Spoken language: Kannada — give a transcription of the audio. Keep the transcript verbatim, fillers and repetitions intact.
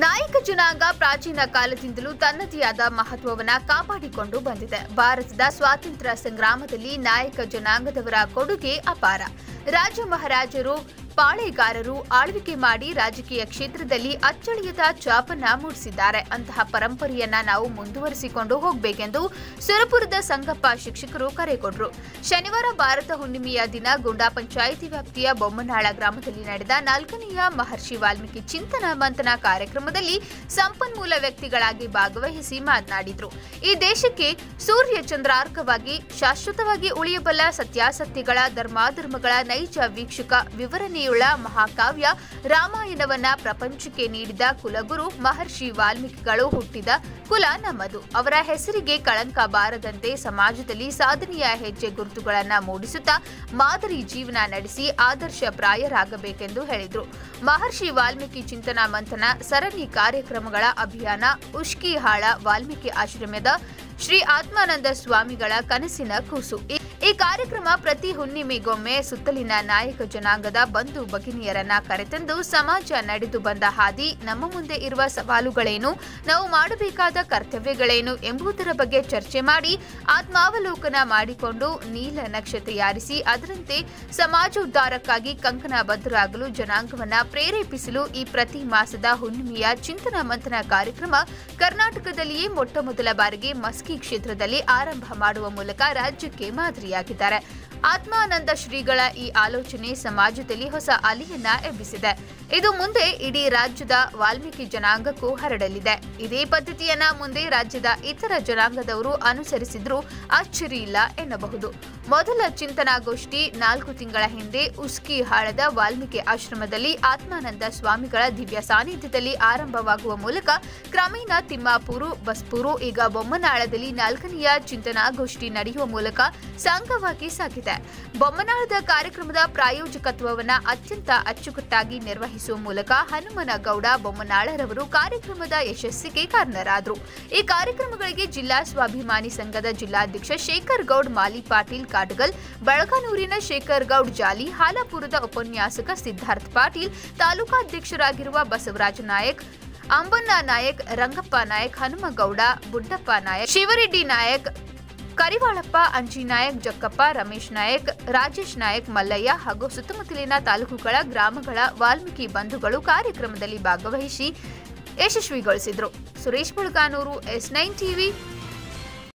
ನಾಯಕ ಜನಾಂಗ ಪ್ರಾಚೀನ ಕಾಲದಿಂದಲೂ ತನ್ನದಿಯಾದ ಮಹತ್ವವನ್ನು ಕಾಪಾಡಿಕೊಂಡು ಬಂದಿದೆ. ಭಾರತದ ಸ್ವಾತಂತ್ರ್ಯ ಸಂಗ್ರಾಮದಲ್ಲಿ ನಾಯಕ ಜನಾಂಗದವರ ಕೊಡುಗೆ ಅಪಾರ. ರಾಜ ಮಹಾರಾಜರು ಪಾಳೆಗಾರರು ಆಳ್ವಿಕೆ ಮಾಡಿ ರಾಜಕೀಯ ಕ್ಷೇತ್ರದಲ್ಲಿ ಅಚ್ಚಳಿಯದ ಛಾಪನ್ನ ಮೂಡಿಸಿದ್ದಾರೆ. ಅಂತಹ ಪರಂಪರೆಯನ್ನ ನಾವು ಮುಂದುವರಿಸಿಕೊಂಡು ಹೋಗಬೇಕೆಂದು ಸುರಪುರದ ಸಂಗಪ್ಪ ಶಿಕ್ಷಕರು ಕರೆ ಕೊಟ್ಟರು. ಶನಿವಾರ ಭಾರತ ಹುಣ್ಣಿಮೆಯ ದಿನ ಗುಂಡಾ ಪಂಚಾಯಿತಿ ವ್ಯಾಪ್ತಿಯ ಬೊಮ್ಮನಾಳ ಗ್ರಾಮದಲ್ಲಿ ನಡೆದ ನಾಲ್ಕನೆಯ ಮಹರ್ಷಿ ವಾಲ್ಮೀಕಿ ಚಿಂತನ ಮಂಥನ ಕಾರ್ಯಕ್ರಮದಲ್ಲಿ ಸಂಪನ್ಮೂಲ ವ್ಯಕ್ತಿಗಳಾಗಿ ಭಾಗವಹಿಸಿ ಮಾತನಾಡಿದರು. ಈ ದೇಶಕ್ಕೆ ಸೂರ್ಯ ಚಂದ್ರಾರ್ಕವಾಗಿ ಶಾಶ್ವತವಾಗಿ ಉಳಿಯಬಲ್ಲ ಸತ್ಯಾಸತ್ಯಗಳ ಧರ್ಮಾಧರ್ಮಗಳ ನೈಜ ವೀಕ್ಷಕ ವಿವರಣೆ ಮಹಾಕಾವ್ಯ ರಾಮಾಯಣವನ್ನ ಪ್ರಪಂಚಕ್ಕೆ ನೀಡಿದ ಕುಲಗುರು ಮಹರ್ಷಿ ವಾಲ್ಮೀಕಿಗಳು ಹುಟ್ಟಿದ ಕುಲ ನಮ್ಮದು. ಅವರ ಹೆಸರಿಗೆ ಕಳಂಕ ಬಾರದಂತೆ ಸಮಾಜದಲ್ಲಿ ಸಾಧನೆಯ ಹೆಜ್ಜೆ ಗುರುತುಗಳನ್ನು ಮೂಡಿಸುತ್ತಾ ಮಾದರಿ ಜೀವನ ನಡೆಸಿ ಆದರ್ಶ ಪ್ರಾಯರಾಗಬೇಕೆಂದು ಹೇಳಿದರು. ಮಹರ್ಷಿ ವಾಲ್ಮೀಕಿ ಚಿಂತನಾ ಮಂಥನ ಸರಣಿ ಕಾರ್ಯಕ್ರಮಗಳ ಅಭಿಯಾನ ಉಷ್ಕಿಹಾಳ ವಾಲ್ಮೀಕಿ ಆಶ್ರಮದ ಶ್ರೀ ಆತ್ಮಾನಂದ ಸ್ವಾಮಿಗಳ ಕನಸಿನ ಕೂಸು. ಈ ಕಾರ್ಯಕ್ರಮ ಪ್ರತಿ ಹುಣ್ಣಿಮೆಗೊಮ್ಮೆ ಸುತ್ತಲಿನ ನಾಯಕ ಜನಾಂಗದ ಬಂಧು ಭಗಿನಿಯರನ್ನ ಕರೆತಂದು ಸಮಾಜ ನಡೆದು ಬಂದ ಹಾದಿ, ನಮ್ಮ ಮುಂದೆ ಇರುವ ಸವಾಲುಗಳೇನು, ನಾವು ಮಾಡಬೇಕಾದ ಕರ್ತವ್ಯಗಳೇನು ಎಂಬುದರ ಬಗ್ಗೆ ಚರ್ಚೆ ಮಾಡಿ ಆತ್ಮಾವಲೋಕನ ಮಾಡಿಕೊಂಡು ನೀಲ ನಕ್ಷೆ ತಯಾರಿಸಿ ಅದರಂತೆ ಸಮಾಜೋದ್ಧಾರಕ್ಕಾಗಿ ಕಂಕಣ ಬದ್ಧರಾಗಲು ಜನಾಂಗವನ್ನ ಪ್ರೇರೇಪಿಸಲು ಈ ಪ್ರತಿ ಮಾಸದ ಹುಣ್ಣಿಮೆಯ ಚಿಂತನ ಮಂಥನ ಕಾರ್ಯಕ್ರಮ ಕರ್ನಾಟಕದಲ್ಲಿಯೇ ಮೊಟ್ಟ ಮೊದಲ ಬಾರಿಗೆ ಮಸ್ಕಿ ಕ್ಷೇತ್ರದಲ್ಲಿ ಆರಂಭ ಮಾಡುವ ಮೂಲಕ ರಾಜ್ಯಕ್ಕೆ ಮಾದರಿ. ಆತ್ಮಾನಂದ ಶ್ರೀಗಳ ಈ ಆಲೋಚನೆ ಸಮಾಜದಲ್ಲಿ ಹೊಸ ಅಲೆಯನ್ನ ಎಬ್ಬಿಸಿದೆ. ಇದು ಮುಂದೆ ಇಡೀ ರಾಜ್ಯದ ವಾಲ್ಮೀಕಿ ಜನಾಂಗಕ್ಕೂ ಹರಡಲಿದೆ. ಇದೇ ಪದ್ಧತಿಯನ್ನ ಮುಂದೆ ರಾಜ್ಯದ ಇತರ ಜನಾಂಗದವರು ಅನುಸರಿಸಿದ್ರೂ ಅಚ್ಚರಿ ಇಲ್ಲ ಎನ್ನಬಹುದು. ಮೊದಲ ಚಿಂತನಾಗೋಷ್ಠಿ ನಾಲ್ಕು ತಿಂಗಳ ಹಿಂದೆ ಉಸ್ಕಿ ಹಾಳದ ವಾಲ್ಮೀಕಿ ಆಶ್ರಮದಲ್ಲಿ ಆತ್ಮಾನಂದ ಸ್ವಾಮಿಗಳ ದಿವ್ಯ ಸಾನ್ನಿಧ್ಯದಲ್ಲಿ ಆರಂಭವಾಗುವ ಮೂಲಕ ಕ್ರಮೇಣ ತಿಮ್ಮಾಪೂರು ಬಸ್ಪೂರು ಈಗ ಬೊಮ್ಮನಾಳದಲ್ಲಿ ನಾಲ್ಕನೆಯ ಚಿಂತನಾಗೋಷ್ಠಿ ನಡೆಯುವ ಮೂಲಕ ಸಾಂಗವಾಗಿ ಸಾಗಿದೆ. ಬೊಮ್ಮನಾಳದ ಕಾರ್ಯಕ್ರಮದ ಪ್ರಾಯೋಜಕತ್ವವನ್ನು ಅತ್ಯಂತ ಅಚ್ಚುಕಟ್ಟಾಗಿ ನಿರ್ವಹಿಸುವ ಮೂಲಕ ಹನುಮನಗೌಡ ಬೊಮ್ಮನಾಳರವರು ಕಾರ್ಯಕ್ರಮದ ಯಶಸ್ಸಿಗೆ ಕಾರಣರಾದರು. ಈ ಕಾರ್ಯಕ್ರಮಗಳಿಗೆ ಜಿಲ್ಲಾ ಸ್ವಾಭಿಮಾನಿ ಸಂಘದ ಜಿಲ್ಲಾಧ್ಯಕ್ಷ ಶೇಖರ್ ಗೌಡ್ ಮಾಲಿ ಪಾಟೀಲ್ ಕಾಟಗಲ್, ಬೆಳಗಾನೂರಿನ ಶೇಖರ್ ಗೌಡ್ ಜಾಲಿ, ಹಾಲಾಪುರದ ಉಪನ್ಯಾಸಕ ಸಿದ್ಧಾರ್ಥ ಪಾಟೀಲ್, ತಾಲೂಕಾಧ್ಯಕ್ಷರಾಗಿರುವ ಬಸವರಾಜ ನಾಯಕ್, ಅಂಬಣ್ಣ ನಾಯಕ್, ರಂಗಪ್ಪ ನಾಯಕ್, ಹನುಮಗೌಡ, ಬುಡ್ಡಪ್ಪ ನಾಯಕ್, ಶಿವರೆಡ್ಡಿ ನಾಯಕ್, ಕರಿವಾಳಪ್ಪ, ಅಂಜಿ ನಾಯಕ್, ಜಕ್ಕಪ್ಪ, ರಮೇಶ್ ನಾಯಕ್, ರಾಜೇಶ್ ನಾಯಕ್, ಮಲ್ಲಯ್ಯ ಹಾಗೂ ಸುತ್ತಮುತ್ತಲಿನ ತಾಲೂಕುಗಳ ಗ್ರಾಮಗಳ ವಾಲ್ಮೀಕಿ ಬಂಧುಗಳು ಕಾರ್ಯಕ್ರಮದಲ್ಲಿ ಭಾಗವಹಿಸಿ ಯಶಸ್ವಿಗೊಳಿಸಿದರು. Suresh Bulaganur, S nine TV.